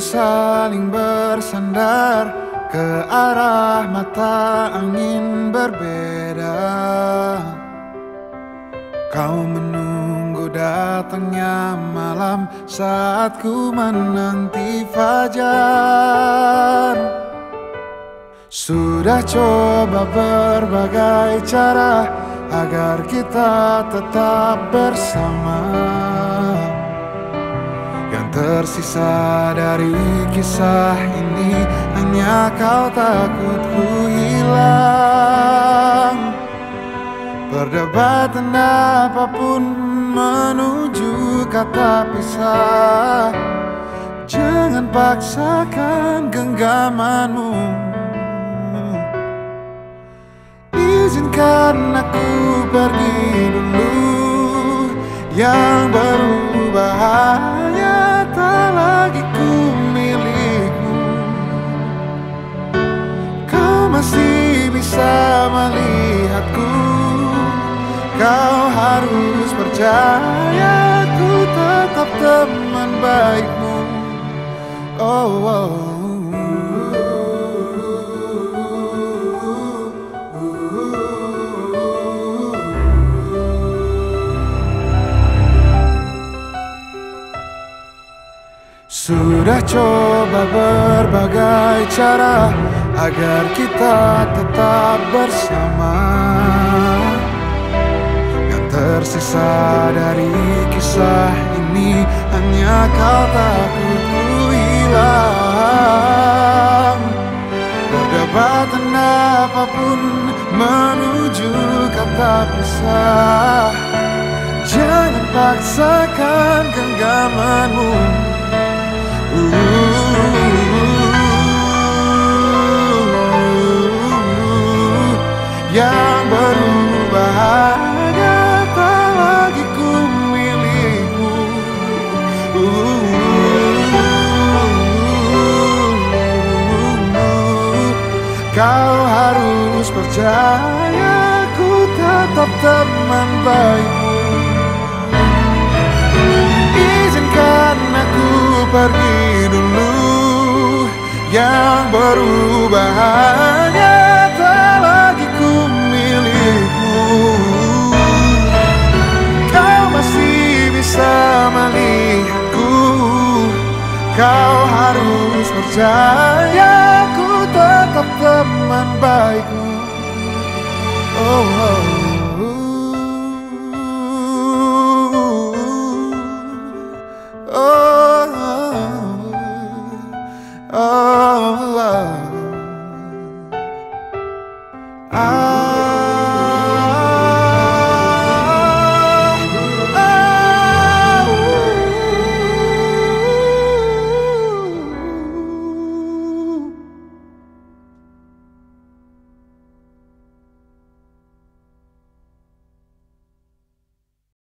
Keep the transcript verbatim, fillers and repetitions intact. saling bersandar ke arah mata angin berbeda. Kau menunggu datangnya malam saat ku menanti fajar. Sudah coba berbagai cara agar kita tetap bersama. Tersisa dari kisah ini hanya kau takutku hilang. Perdebatan apapun menuju kata pisah. Jangan paksakan genggamanmu. Izinkan aku pergi dulu. Yang berubah hanya tak lagi ku milikmu. Kau masih bisa melihatku. Kau harus percaya ku tetap teman baikmu. Oh, oh. Sudah coba berbagai cara agar kita tetap bersama. Yang tersisa dari kisah ini hanya kau takutku hilang. Perdebatan apapun menuju kata pisah. Jangan paksakan genggamanmu. Yang berubah hanya tak lagi ku milikmu. Kau harus percaya ku tetap teman baikmu. Izinkan aku pergi dulu. Yang berubah hanya tak lagi ku milikmu. Kau masih bisa melihatku. Kau harus percaya ku tetap teman baikmu. Oh, oh. Oh.